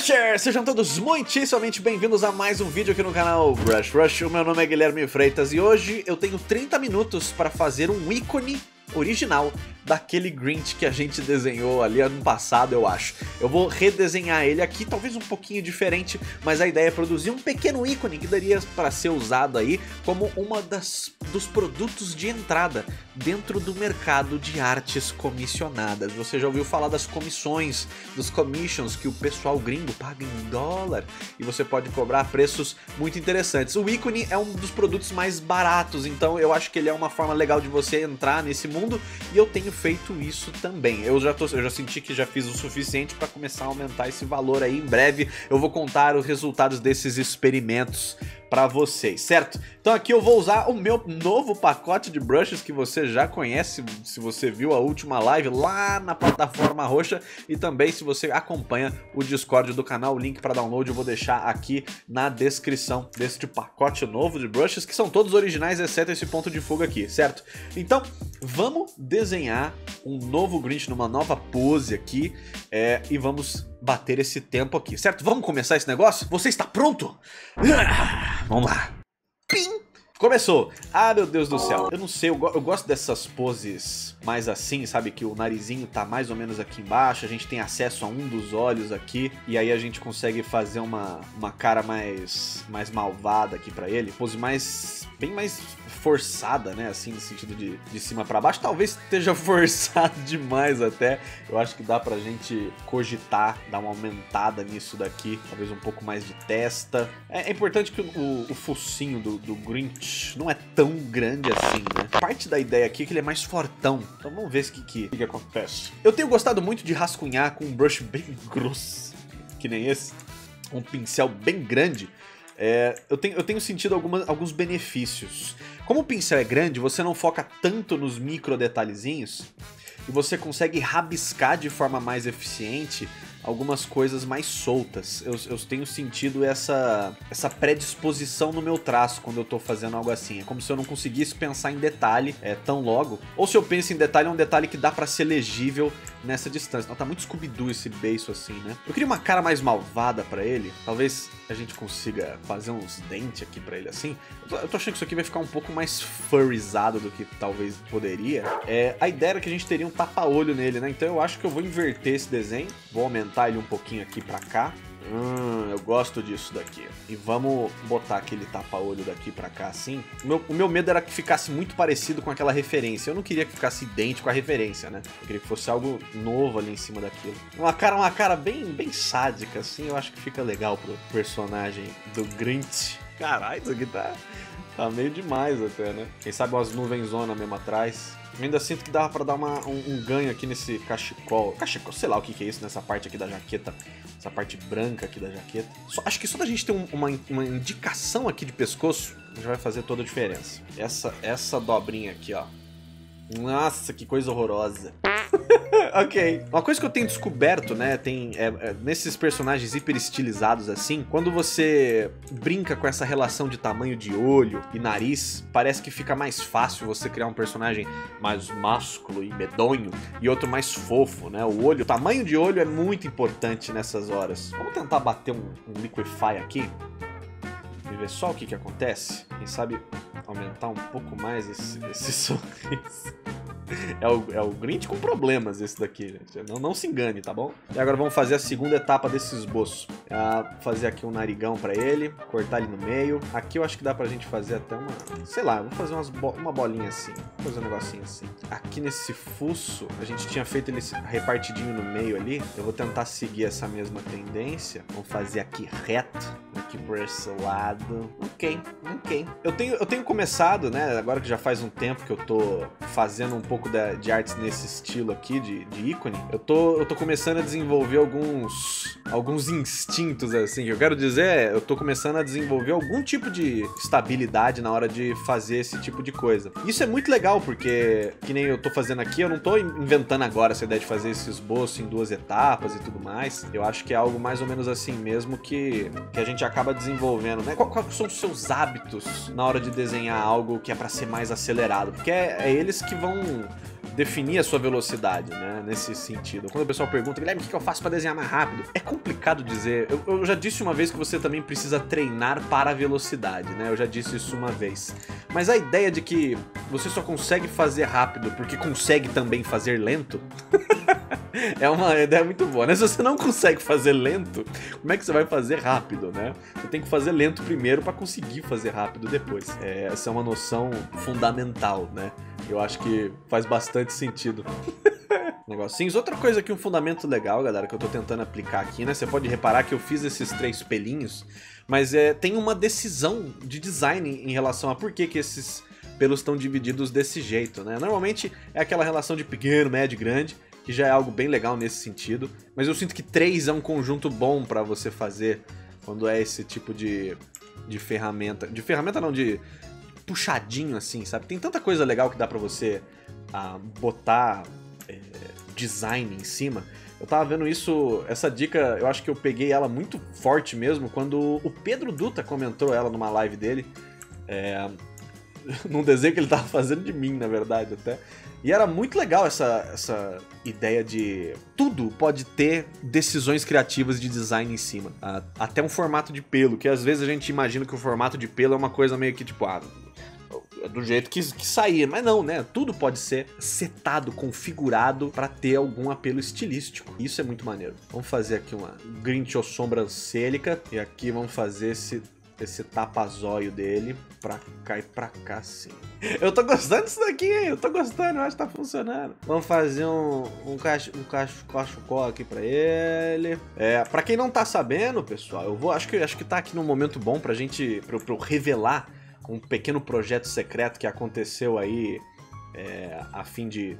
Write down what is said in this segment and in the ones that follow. Rushers! Sejam todos muitíssimamente bem-vindos a mais um vídeo aqui no canal Brush Rush. O meu nome é Guilherme Freitas e hoje eu tenho 30 minutos para fazer um ícone original daquele Grinch que a gente desenhou ali ano passado, eu acho. Eu vou redesenhar ele aqui, talvez um pouquinho diferente, mas a ideia é produzir um pequeno ícone que daria para ser usado aí como uma dos produtos de entrada dentro do mercado de artes comissionadas. Você já ouviu falar das comissões, dos commissions que o pessoal gringo paga em dólar e você pode cobrar preços muito interessantes. O ícone é um dos produtos mais baratos, então eu acho que ele é uma forma legal de você entrar nesse mundo e eu tenho feito isso também. Eu já senti que já fiz o suficiente para começar a aumentar esse valor aí. Em breve eu vou contar os resultados desses experimentos para vocês, certo? Então aqui eu vou usar o meu novo pacote de brushes que você já conhece, se você viu a última live lá na plataforma roxa e também se você acompanha o Discord do canal. O link para download eu vou deixar aqui na descrição deste pacote novo de brushes, que são todos originais, exceto esse ponto de fuga aqui, certo? Então vamos desenhar um novo Grinch numa nova pose aqui e vamos bater esse tempo aqui, certo? Vamos começar esse negócio? Você está pronto? Vamos lá. Pim! Começou! Ah, meu Deus do céu. Eu não sei, eu gosto dessas poses mais assim, sabe? Que o narizinho tá mais ou menos aqui embaixo, a gente tem acesso a um dos olhos aqui, e aí a gente consegue fazer uma cara mais malvada aqui pra ele. Pose bem mais forçada, né? Assim, no sentido de cima pra baixo. Talvez esteja forçado demais até. Eu acho que dá pra gente cogitar, dar uma aumentada nisso daqui. Talvez um pouco mais de testa. É importante que o focinho do Grinch não é tão grande assim, né? Parte da ideia aqui é que ele é mais fortão. Então vamos ver o que acontece. Eu tenho gostado muito de rascunhar com um brush bem grosso, que nem esse, um pincel bem grande. Eu tenho sentido alguns benefícios. Como o pincel é grande, você não foca tanto nos micro detalhezinhos e você consegue rabiscar de forma mais eficiente algumas coisas mais soltas. Eu tenho sentido essa predisposição no meu traço quando eu tô fazendo algo assim. É como se eu não conseguisse pensar em detalhe tão logo. Ou se eu penso em detalhe, é um detalhe que dá pra ser legível nessa distância. Não, tá muito Scooby-Doo esse beiço assim, né? Eu queria uma cara mais malvada pra ele. Talvez a gente consiga fazer uns dentes aqui pra ele assim. Eu tô achando que isso aqui vai ficar um pouco mais furrizado do que talvez poderia. A ideia era que a gente teria um tapa-olho nele, né? Então eu acho que eu vou inverter esse desenho. Vou aumentar ele um pouquinho aqui pra cá. Eu gosto disso daqui. E vamos botar aquele tapa-olho daqui pra cá assim. O meu medo era que ficasse muito parecido com aquela referência. Eu não queria que ficasse idêntico à referência, né? Eu queria que fosse algo novo ali em cima daquilo. Uma cara bem sádica assim. Eu acho que fica legal pro personagem do Grinch. Caralho, isso aqui tá meio demais até, né? Quem sabe umas nuvenzonas mesmo atrás. Eu ainda sinto que dava pra dar um ganho aqui nesse cachecol. Cachecol, sei lá o que é isso nessa parte aqui da jaqueta. Essa parte branca aqui da jaqueta. Acho que só da gente ter uma indicação aqui de pescoço já vai fazer toda a diferença. Essa dobrinha aqui, ó. Nossa, que coisa horrorosa. Ok. Uma coisa que eu tenho descoberto, né, nesses personagens hiper estilizados assim, quando você brinca com essa relação de tamanho de olho e nariz, parece que fica mais fácil você criar um personagem mais másculo e medonho e outro mais fofo, né? O olho, o tamanho de olho é muito importante nessas horas. Vamos tentar bater um liquify aqui e ver só o que acontece. Quem sabe aumentar um pouco mais esse sorriso. É o Grinch com problemas esse daqui, gente. Não se engane, tá bom? E agora vamos fazer a segunda etapa desse esboço. Fazer aqui um narigão pra ele, cortar ele no meio. Aqui eu acho que dá pra gente fazer até uma... Sei lá, eu vou fazer uma bolinha assim. Vou fazer um negocinho assim. Aqui nesse fuço, a gente tinha feito ele repartidinho no meio ali. Eu vou tentar seguir essa mesma tendência. Vou fazer aqui reto, aqui por esse lado. Ok. Eu tenho começado, né, agora que já faz um tempo que eu tô fazendo um pouco de artes nesse estilo aqui, de ícone, eu tô começando a desenvolver alguns instintos, assim, que eu quero dizer, eu tô começando a desenvolver algum tipo de estabilidade na hora de fazer esse tipo de coisa. Isso é muito legal, porque, que nem eu tô fazendo aqui, eu não tô inventando agora essa ideia de fazer esse esboço em duas etapas e tudo mais. Eu acho que é algo mais ou menos assim mesmo que a gente acaba desenvolvendo, né? Quais são os seus hábitos na hora de desenhar algo que é pra ser mais acelerado? Porque é eles que vão definir a sua velocidade, né? Nesse sentido. Quando o pessoal pergunta, Guilherme, o que eu faço pra desenhar mais rápido? É complicado dizer. Eu já disse uma vez que você também precisa treinar para a velocidade, né? Eu já disse isso uma vez. Mas a ideia de que você só consegue fazer rápido porque consegue também fazer lento é uma ideia muito boa, né? Se você não consegue fazer lento, como é que você vai fazer rápido, né? Você tem que fazer lento primeiro pra conseguir fazer rápido depois. É, essa é uma noção fundamental, né? Eu acho que faz bastante sentido. Negocinhos. Outra coisa aqui, um fundamento legal, galera, que eu tô tentando aplicar aqui, né? Você pode reparar que eu fiz esses três pelinhos, mas tem uma decisão de design em relação a por que esses pelos estão divididos desse jeito, né? Normalmente é aquela relação de pequeno, médio, grande, que já é algo bem legal nesse sentido, mas eu sinto que 3 é um conjunto bom pra você fazer quando é esse tipo de ferramenta. De ferramenta não, de puxadinho assim, sabe? Tem tanta coisa legal que dá pra você botar design em cima. Eu tava vendo isso, essa dica, eu acho que eu peguei ela muito forte mesmo quando o Pedro Dutta comentou ela numa live dele, num desenho que ele tava fazendo de mim, na verdade, até. E era muito legal essa ideia de tudo pode ter decisões criativas de design em cima. Até um formato de pelo, que às vezes a gente imagina que o formato de pelo é uma coisa meio que tipo, do jeito que sair. Mas não, né? Tudo pode ser setado, configurado pra ter algum apelo estilístico. Isso é muito maneiro. Vamos fazer aqui uma Grinch ou sobrancelha. E aqui vamos fazer esse tapa-zóio dele pra cá e pra cá, assim. Eu tô gostando disso daqui, hein? Eu tô gostando, eu acho que tá funcionando. Vamos fazer um cachecol aqui pra ele. Pra quem não tá sabendo, pessoal, eu vou... Acho que tá aqui num momento bom pra gente... Pra eu revelar um pequeno projeto secreto que aconteceu aí a fim de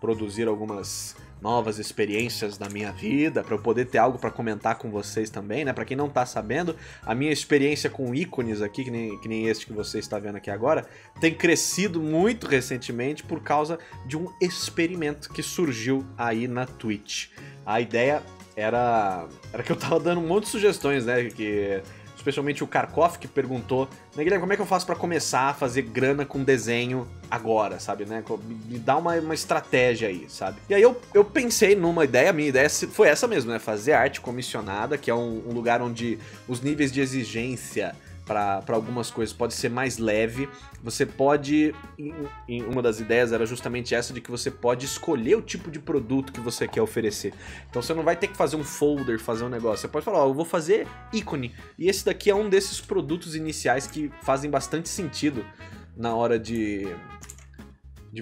produzir algumas novas experiências da minha vida, para eu poder ter algo para comentar com vocês também, né? Para quem não tá sabendo, a minha experiência com ícones aqui, que nem este que você está vendo aqui agora, tem crescido muito recentemente por causa de um experimento que surgiu aí na Twitch. A ideia era que eu tava dando um monte de sugestões, né? Que... Especialmente o Karkov, que perguntou, né, Guilherme, como é que eu faço pra começar a fazer grana com desenho agora, sabe, né? Me dá uma estratégia aí, sabe? E aí eu pensei numa ideia, minha ideia foi essa mesmo, né? Fazer arte comissionada, que é um lugar onde os níveis de exigência para algumas coisas pode ser mais leve. Você pode... Uma das ideias era justamente essa de que você pode escolher o tipo de produto que você quer oferecer. Então você não vai ter que fazer um folder, fazer um negócio. Você pode falar, ó, eu vou fazer ícone. E esse daqui é um desses produtos iniciais que fazem bastante sentido na hora de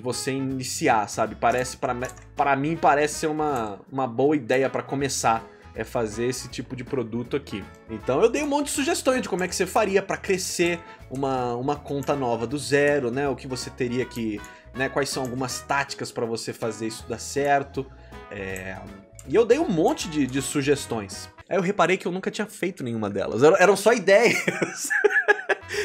você iniciar, sabe? Parece, para mim parece ser uma boa ideia para começar. É fazer esse tipo de produto aqui. Então eu dei um monte de sugestões de como é que você faria para crescer uma conta nova do zero, né? O que você teria que... Né? Quais são algumas táticas para você fazer isso dar certo. E eu dei um monte de sugestões. Aí eu reparei que eu nunca tinha feito nenhuma delas. Eram só ideias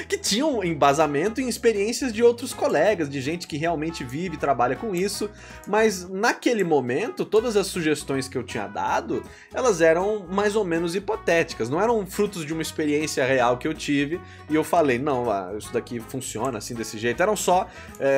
que tinham embasamento em experiências de outros colegas, de gente que realmente vive e trabalha com isso, mas naquele momento, todas as sugestões que eu tinha dado, elas eram mais ou menos hipotéticas, não eram frutos de uma experiência real que eu tive, e eu falei, não, isso daqui funciona assim, desse jeito, eram só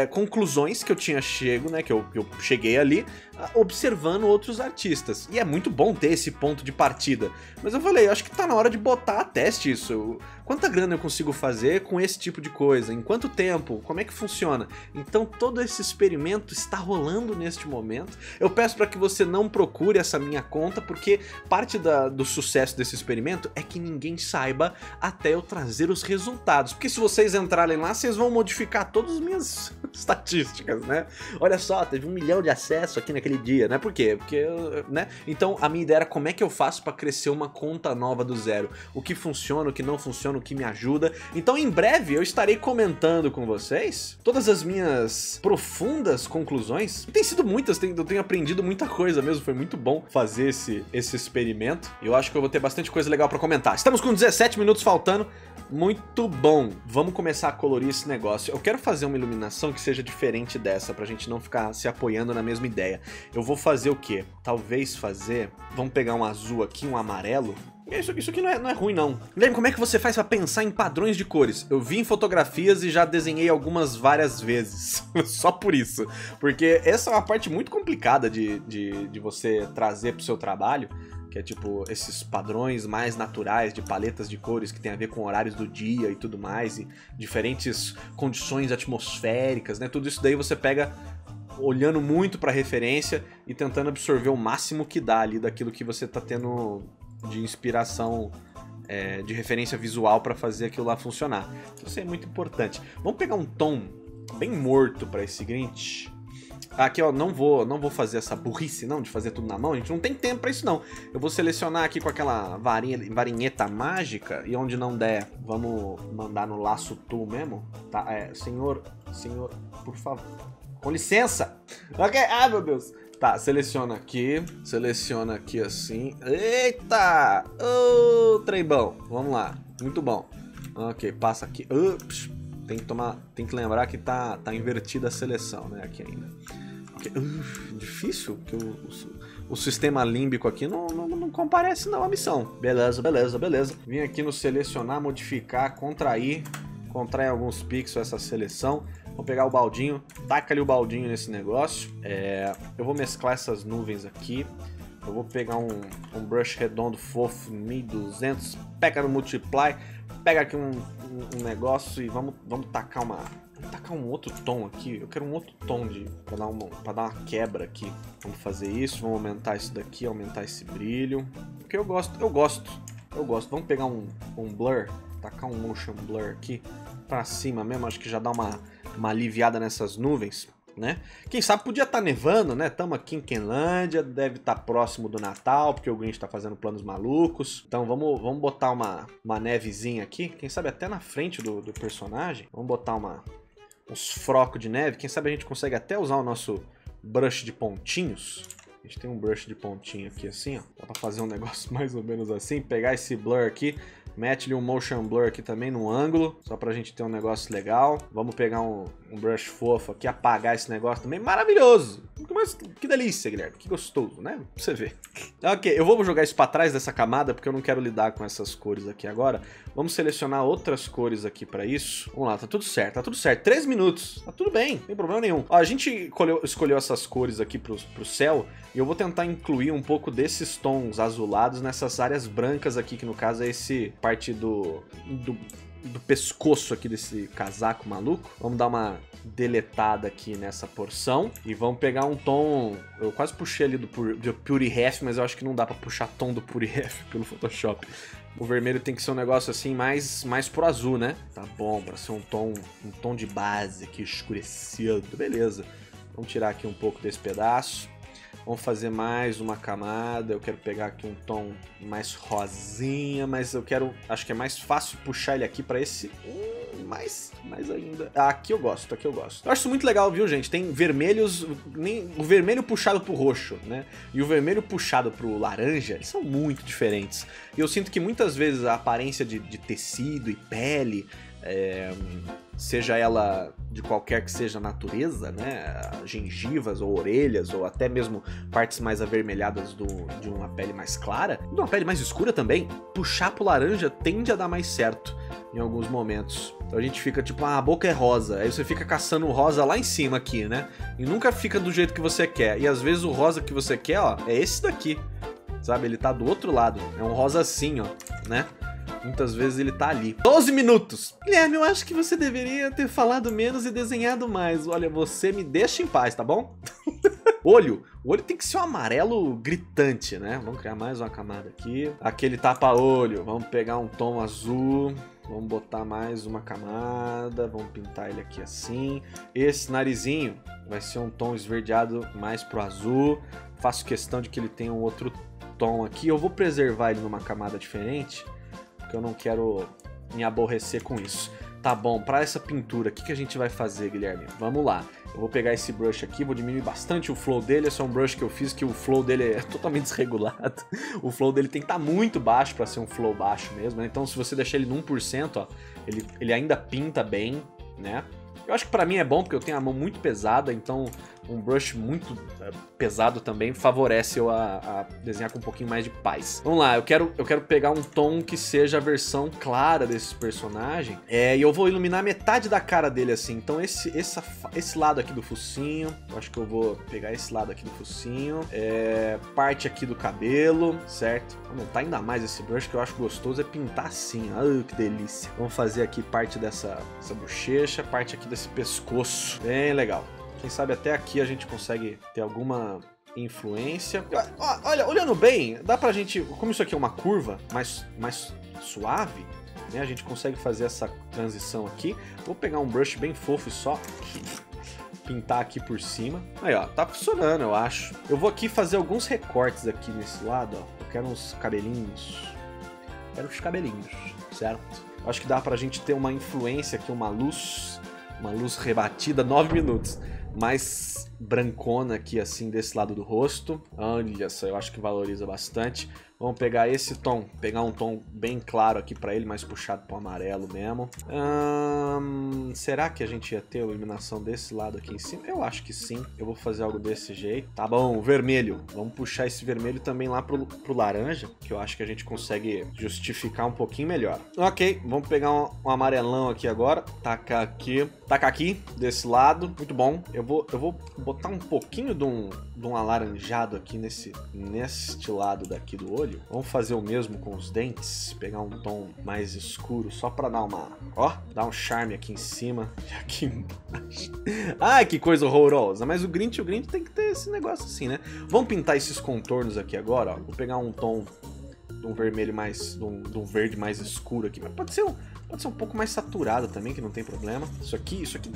conclusões que eu tinha chego, né, que eu cheguei ali, observando outros artistas, e é muito bom ter esse ponto de partida, mas eu falei, acho que tá na hora de botar a teste isso, quanta grana eu consigo fazer com esse tipo de coisa? Em quanto tempo? Como é que funciona? Então todo esse experimento está rolando neste momento. Eu peço para que você não procure essa minha conta, porque parte do sucesso desse experimento é que ninguém saiba até eu trazer os resultados. Porque se vocês entrarem lá, vocês vão modificar todas as minhas estatísticas, né? Olha só, teve 1 milhão de acesso aqui naquele dia, né? Por quê? Porque, né? Então a minha ideia era como é que eu faço para crescer uma conta nova do zero. O que funciona, o que não funciona, que me ajuda. Então em breve eu estarei comentando com vocês todas as minhas profundas conclusões. Tem sido muitas, eu tenho aprendido muita coisa mesmo, foi muito bom fazer esse experimento. Eu acho que eu vou ter bastante coisa legal pra comentar. Estamos com 17 minutos faltando, muito bom. Vamos começar a colorir esse negócio. Eu quero fazer uma iluminação que seja diferente dessa, pra gente não ficar se apoiando na mesma ideia. Eu vou fazer o quê? Talvez fazer... Vamos pegar um azul aqui, um amarelo... Isso aqui não é ruim, não. Guilherme, como é que você faz pra pensar em padrões de cores? Eu vi em fotografias e já desenhei algumas várias vezes. Só por isso. Porque essa é uma parte muito complicada de você trazer pro seu trabalho. Que é tipo, esses padrões mais naturais de paletas de cores que tem a ver com horários do dia e tudo mais. E diferentes condições atmosféricas, né? Tudo isso daí você pega olhando muito pra referência e tentando absorver o máximo que dá ali daquilo que você tá tendo de inspiração, de referência visual pra fazer aquilo lá funcionar. Isso é muito importante. Vamos pegar um tom bem morto pra esse Grinch. Aqui, ó, não vou fazer essa burrice, não, de fazer tudo na mão. A gente não tem tempo pra isso, não. Eu vou selecionar aqui com aquela varinheta mágica. E onde não der, vamos mandar no laço tu mesmo. Tá, senhor, por favor. Com licença. Ok, ah, meu Deus. Tá, seleciona aqui assim. Eita! Ô, trem bom. Vamos lá. Muito bom. Ok, passa aqui. Ups. Tem que lembrar que tá invertida a seleção, né, aqui ainda. Okay. Difícil, que o sistema límbico aqui não comparece não a missão. Beleza, beleza, beleza. Vim aqui no selecionar, modificar, contrair. Contrai alguns pixels essa seleção. Vou pegar o baldinho, taca ali o baldinho nesse negócio. Eu vou mesclar essas nuvens aqui. Eu vou pegar um brush redondo fofo, 1200, pega no multiply. Pega aqui um negócio e vamos tacar uma... Vamos tacar um outro tom aqui. Eu quero um outro tom pra dar uma quebra aqui. Vamos fazer isso, vamos aumentar isso daqui, aumentar esse brilho. Porque eu gosto. Vamos pegar um blur, tacar um motion blur aqui pra cima mesmo. Acho que já dá uma aliviada nessas nuvens, né? Quem sabe podia estar nevando, né? Estamos aqui em Quenlândia, deve estar próximo do Natal, porque o Grinch está fazendo planos malucos. Então vamos botar uma nevezinha aqui, quem sabe até na frente do personagem. Vamos botar uns frocos de neve, quem sabe a gente consegue até usar o nosso brush de pontinhos. A gente tem um brush de pontinho aqui assim, ó. Dá pra fazer um negócio mais ou menos assim, pegar esse blur aqui, mete-lhe um motion blur aqui também no ângulo, só pra gente ter um negócio legal. Vamos pegar um brush fofo aqui, apagar esse negócio também, maravilhoso! Mas que delícia, Guilherme, que gostoso, né? Pra você ver. Ok, eu vou jogar isso pra trás dessa camada, porque eu não quero lidar com essas cores aqui agora. Vamos selecionar outras cores aqui pra isso. Vamos lá, tá tudo certo, tá tudo certo. 3 minutos, tá tudo bem, não tem problema nenhum. Ó, a gente escolheu essas cores aqui pro céu, e eu vou tentar incluir um pouco desses tons azulados nessas áreas brancas aqui, que no caso é esse... parte do pescoço aqui desse casaco maluco. Vamos dar uma deletada aqui nessa porção e vamos pegar um tom... Eu quase puxei ali do Pure Ref, mas eu acho que não dá pra puxar tom do Pure Ref pelo Photoshop. O vermelho tem que ser um negócio assim mais pro azul, né? Tá bom, pra ser um tom de base aqui escurecido. Beleza. Vamos tirar aqui um pouco desse pedaço. Vamos fazer mais uma camada, eu quero pegar aqui um tom mais rosinha, mas eu quero, acho que é mais fácil puxar ele aqui pra esse, mais ainda. Aqui eu gosto, aqui eu gosto. Eu acho isso muito legal, viu, gente? Tem vermelhos, o vermelho puxado pro roxo, né? E o vermelho puxado pro laranja, eles são muito diferentes. E eu sinto que muitas vezes a aparência de tecido e pele, seja ela de qualquer que seja a natureza, né, gengivas ou orelhas ou até mesmo partes mais avermelhadas de uma pele mais clara, de uma pele mais escura também, puxar pro laranja tende a dar mais certo em alguns momentos. Então a gente fica tipo, a boca é rosa, aí você fica caçando o rosa lá em cima aqui, né, e nunca fica do jeito que você quer, e às vezes o rosa que você quer, ó, é esse daqui, sabe, ele tá do outro lado, é um rosa assim, ó, né. Muitas vezes ele tá ali. 12 minutos! Guilherme, eu acho que você deveria ter falado menos e desenhado mais. Olha, você me deixa em paz, tá bom? Olho. O olho tem que ser um amarelo gritante, né? Vamos criar mais uma camada aqui. Aquele tapa-olho. Vamos pegar um tom azul. Vamos botar mais uma camada. Vamos pintar ele aqui assim. Esse narizinho vai ser um tom esverdeado mais pro azul. Faço questão de que ele tenha um outro tom aqui. Eu vou preservar ele numa camada diferente, que eu não quero me aborrecer com isso. Tá bom, pra essa pintura, o que a gente vai fazer, Guilherme? Vamos lá. Eu vou pegar esse brush aqui, vou diminuir bastante o flow dele. Esse é um brush que eu fiz, que o flow dele é totalmente desregulado. O flow dele tem que estar muito baixo pra ser um flow baixo mesmo, né? Então se você deixar ele no 1%, ó, ele ainda pinta bem, né? Eu acho que pra mim é bom, porque eu tenho a mão muito pesada, então um brush muito pesado também favorece eu a desenhar com um pouquinho mais de paz. Vamos lá, eu quero pegar um tom que seja a versão clara desse personagem, e eu vou iluminar metade da cara dele assim. Então esse lado aqui do focinho, eu acho que eu vou pegar esse lado aqui do focinho, parte aqui do cabelo, certo? Vou aumentar ainda mais esse brush, que eu acho gostoso é pintar assim, ai que delícia. Vamos fazer aqui parte dessa bochecha, parte aqui desse pescoço, bem legal. Quem sabe até aqui a gente consegue ter alguma influência. Olha, olhando bem, dá pra gente... Como isso aqui é uma curva mais suave, né? A gente consegue fazer essa transição aqui. Vou pegar um brush bem fofo e só pintar aqui por cima. Aí, ó, tá funcionando, eu acho. Eu vou aqui fazer alguns recortes aqui nesse lado, ó. Eu quero uns cabelinhos. Quero os cabelinhos, certo? Acho que dá pra gente ter uma influência aqui, uma luz rebatida, 9 minutos. Mais brancona aqui, assim, desse lado do rosto. Olha só, eu acho que valoriza bastante. Vamos pegar esse tom, pegar um tom bem claro aqui pra ele, mais puxado pro amarelo mesmo. Será que a gente ia ter a iluminação desse lado aqui em cima? Eu acho que sim. Eu vou fazer algo desse jeito. Tá bom, vermelho. Vamos puxar esse vermelho também lá pro laranja, que eu acho que a gente consegue justificar um pouquinho melhor. Ok, vamos pegar um amarelão aqui agora. Tacar aqui. Tacar aqui, desse lado. Muito bom. Eu vou botar um pouquinho de um alaranjado aqui neste lado daqui do olho. Vamos fazer o mesmo com os dentes. Pegar um tom mais escuro só pra dar uma... Ó, dar um charme aqui em cima e aqui embaixo. Ai, que coisa horrorosa. Mas o Grinch tem que ter esse negócio assim, né? Vamos pintar esses contornos aqui agora, ó. Vou pegar um tom de um vermelho mais... de um verde mais escuro aqui. Mas pode ser um pouco mais saturada também, que não tem problema. Isso aqui isso aqui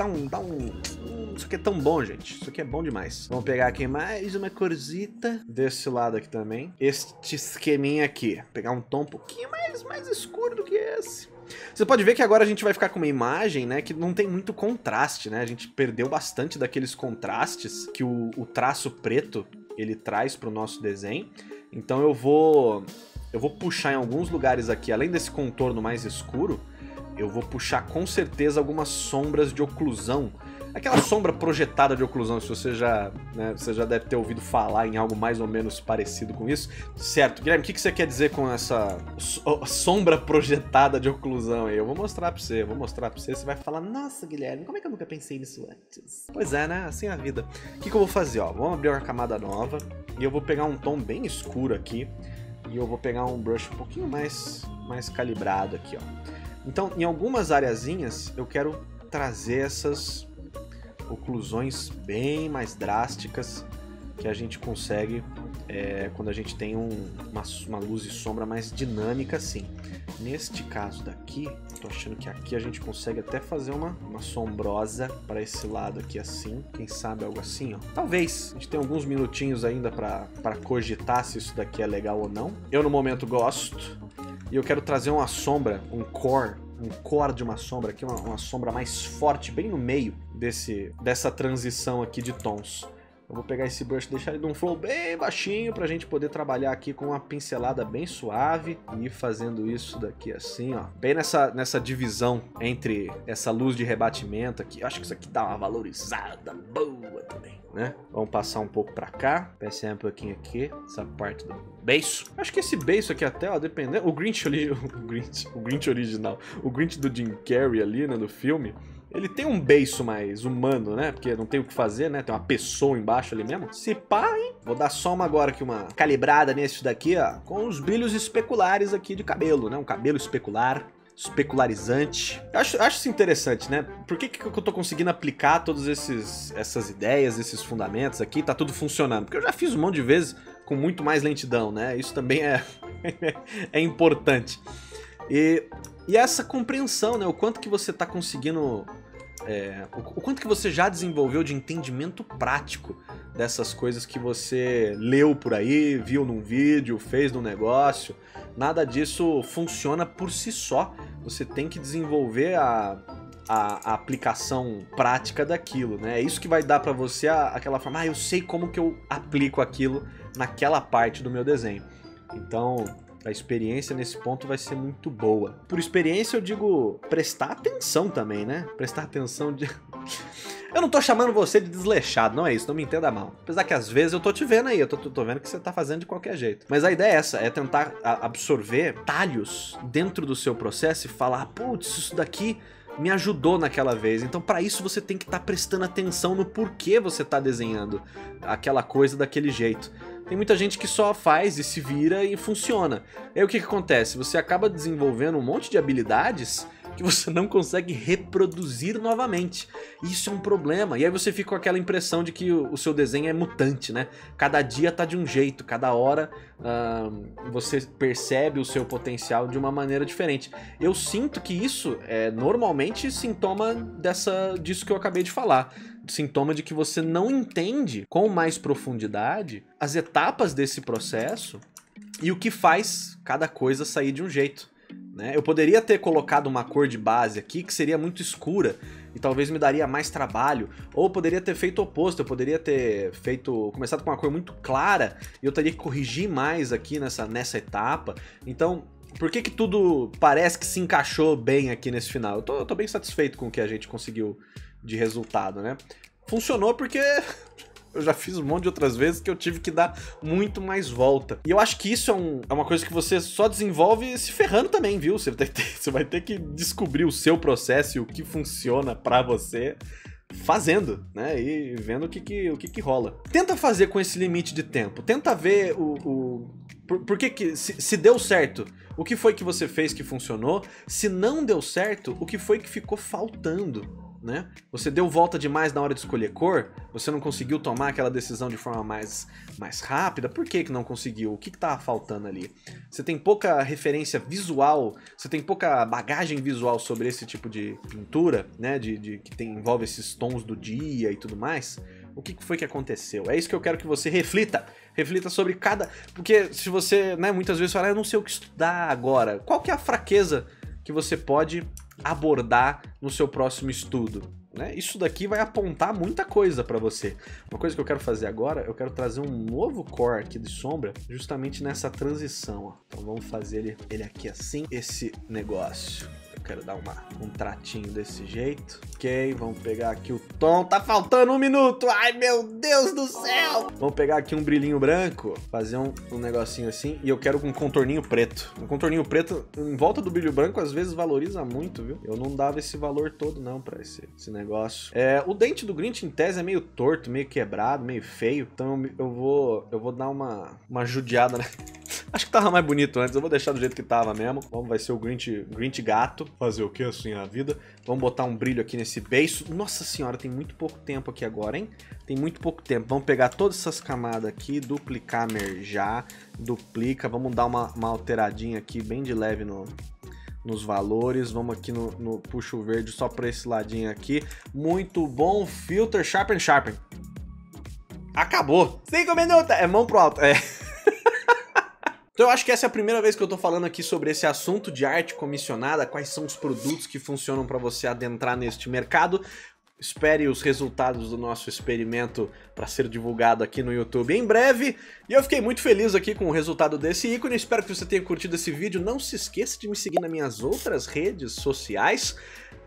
é tão bom, gente. Isso aqui é bom demais. Vamos pegar aqui mais uma corzita. Desse lado aqui também. Este esqueminha aqui. Pegar um tom um pouquinho mais escuro do que esse. Você pode ver que agora a gente vai ficar com uma imagem, né, que não tem muito contraste, né? A gente perdeu bastante daqueles contrastes que o traço preto, ele traz pro nosso desenho. Então eu vou puxar em alguns lugares aqui, além desse contorno mais escuro, eu vou puxar com certeza algumas sombras de oclusão. Aquela sombra projetada de oclusão, se você já, né, você já deve ter ouvido falar em algo mais ou menos parecido com isso. Certo, Guilherme, o que você quer dizer com essa sombra projetada de oclusão aí? Eu vou mostrar pra você, você vai falar, nossa, Guilherme, como é que eu nunca pensei nisso antes? Pois é, né? Assim é a vida. O que eu vou fazer, ó? Vamos abrir uma camada nova e eu vou pegar um tom bem escuro aqui e eu vou pegar um brush um pouquinho mais calibrado aqui, ó. Então, em algumas areazinhas, eu quero trazer essas oclusões bem mais drásticas que a gente consegue quando a gente tem uma luz e sombra mais dinâmica, assim. Neste caso daqui, tô achando que aqui a gente consegue até fazer uma sombrosa para esse lado aqui, assim. Quem sabe algo assim, ó. Talvez. A gente tem alguns minutinhos ainda para cogitar se isso daqui é legal ou não. Eu, no momento, gosto. E eu quero trazer uma sombra, um core de uma sombra aqui, uma sombra mais forte, bem no meio dessa transição aqui de tons. Eu vou pegar esse brush e deixar ele num flow bem baixinho pra gente poder trabalhar aqui com uma pincelada bem suave e ir fazendo isso daqui assim, ó. Bem nessa divisão entre essa luz de rebatimento aqui. Acho que isso aqui dá uma valorizada boa também, né? Vamos passar um pouco pra cá. Pensar um pouquinho aqui, essa parte do beiço. Acho que esse beiço aqui até, ó, dependendo... O Grinch original. O Grinch do Jim Carrey ali, né, do filme. Ele tem um beiço mais humano, né? Porque não tem o que fazer, né? Tem uma pessoa embaixo ali mesmo. Se pá, hein? Vou dar só uma agora aqui, uma calibrada nesse daqui, ó. Com os brilhos especulares aqui de cabelo, né? Um cabelo especular. Especularizante. Eu acho isso interessante, né? Por que eu tô conseguindo aplicar todas essas ideias, esses fundamentos aqui? Tá tudo funcionando. Porque eu já fiz um monte de vezes com muito mais lentidão, né? Isso também é importante. E essa compreensão, né? O quanto que você tá conseguindo... o quanto que você já desenvolveu de entendimento prático dessas coisas que você leu por aí, viu num vídeo, fez num negócio. Nada disso funciona por si só. Você tem que desenvolver a aplicação prática daquilo, né? É isso que vai dar pra você aquela forma, ah, eu sei como que eu aplico aquilo naquela parte do meu desenho. Então... a experiência nesse ponto vai ser muito boa. Por experiência eu digo prestar atenção também, né? Prestar atenção de... Eu não tô chamando você de desleixado, não é isso, não me entenda mal. Apesar que às vezes eu tô te vendo aí, eu tô vendo que você tá fazendo de qualquer jeito. Mas a ideia é essa, é tentar absorver talhos dentro do seu processo e falar, putz, isso daqui me ajudou naquela vez. Então pra isso você tem que estar prestando atenção no porquê você tá desenhando aquela coisa daquele jeito. Tem muita gente que só faz e se vira e funciona. E aí o que que acontece? Você acaba desenvolvendo um monte de habilidades que você não consegue reproduzir novamente. Isso é um problema. E aí você fica com aquela impressão de que o seu desenho é mutante, né? Cada dia tá de um jeito, cada hora você percebe o seu potencial de uma maneira diferente. Eu sinto que isso é normalmente sintoma disso que eu acabei de falar. Sintoma de que você não entende com mais profundidade as etapas desse processo e o que faz cada coisa sair de um jeito. Né? Eu poderia ter colocado uma cor de base aqui que seria muito escura e talvez me daria mais trabalho, ou poderia ter feito o oposto, eu poderia ter feito, começado com uma cor muito clara e eu teria que corrigir mais aqui nessa etapa. Então, por que que tudo parece que se encaixou bem aqui nesse final? Eu tô bem satisfeito com o que a gente conseguiu de resultado, né? Funcionou porque... eu já fiz um monte de outras vezes que eu tive que dar muito mais volta. E eu acho que isso é uma coisa que você só desenvolve se ferrando também, viu? Você vai ter que descobrir o seu processo e o que funciona pra você fazendo, né? E vendo o que rola. Tenta fazer com esse limite de tempo. Tenta ver se deu certo, o que foi que você fez que funcionou. Se não deu certo, o que foi que ficou faltando. Né? Você deu volta demais na hora de escolher cor? Você não conseguiu tomar aquela decisão de forma mais rápida? Por que que não conseguiu? O que que tava faltando ali? Você tem pouca referência visual, você tem pouca bagagem visual sobre esse tipo de pintura, né? que envolve esses tons do dia e tudo mais. O que foi que aconteceu? É isso que eu quero que você reflita. Reflita sobre cada... Porque se você, né, muitas vezes fala, eu não sei o que estudar agora. Qual que é a fraqueza que você pode... abordar no seu próximo estudo, né? Isso daqui vai apontar muita coisa para você. Uma coisa que eu quero fazer agora, eu quero trazer um novo core aqui de sombra, justamente nessa transição, ó. Então vamos fazer ele aqui assim, esse negócio. Eu quero dar um tratinho desse jeito. Ok, vamos pegar aqui o tom. Tá faltando um minuto! Ai, meu Deus do céu! Vamos pegar aqui um brilhinho branco, fazer um negocinho assim. E eu quero um contorninho preto. Um contorninho preto em volta do brilho branco, às vezes valoriza muito, viu? Eu não dava esse valor todo, não, pra esse negócio. É, o dente do Grinch, em tese, é meio torto, meio quebrado, meio feio. Então eu vou dar uma judiada, né? Acho que tava mais bonito antes, eu vou deixar do jeito que tava mesmo. Vamos, vai ser o Grinch gato. Fazer o que assim na vida? Vamos botar um brilho aqui nesse beiço. Nossa senhora, tem muito pouco tempo aqui agora, hein? Tem muito pouco tempo. Vamos pegar todas essas camadas aqui, duplicar, mergear, duplica. Vamos dar uma alteradinha aqui bem de leve nos valores. Vamos aqui no puxo verde só pra esse ladinho aqui. Muito bom, filter, sharpen. Acabou. 5 minutos, é mão pro alto, é... Então eu acho que essa é a primeira vez que eu tô falando aqui sobre esse assunto de arte comissionada, quais são os produtos que funcionam para você adentrar neste mercado. Espere os resultados do nosso experimento para ser divulgado aqui no YouTube em breve. E eu fiquei muito feliz aqui com o resultado desse ícone. Espero que você tenha curtido esse vídeo. Não se esqueça de me seguir nas minhas outras redes sociais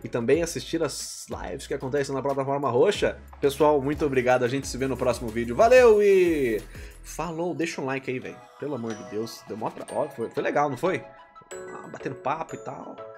e também assistir as lives que acontecem na plataforma roxa. Pessoal, muito obrigado. A gente se vê no próximo vídeo. Valeu e... falou, deixa um like aí, velho. Pelo amor de Deus, deu mó pra... Ó, foi legal, não foi? Ah, batendo papo e tal.